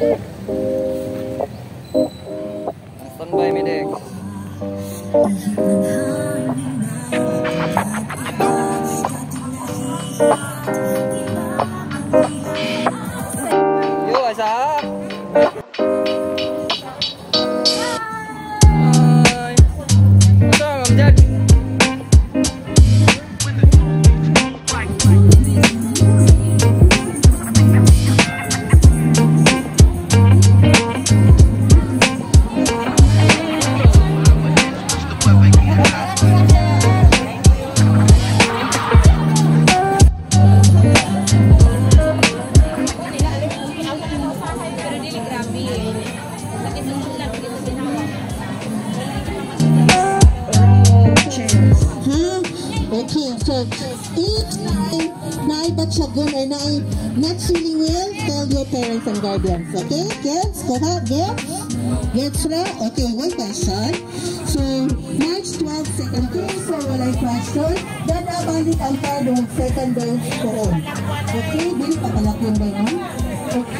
Fun by me next. Yo, what's up? Next we will tell your parents and guardians. Okay, kids, go ahead, get ready. Okay, one question. So March 12th, second day, so walay question. Then abalik ang kadong second day ko. Okay, din papalakyan ba yun? Okay.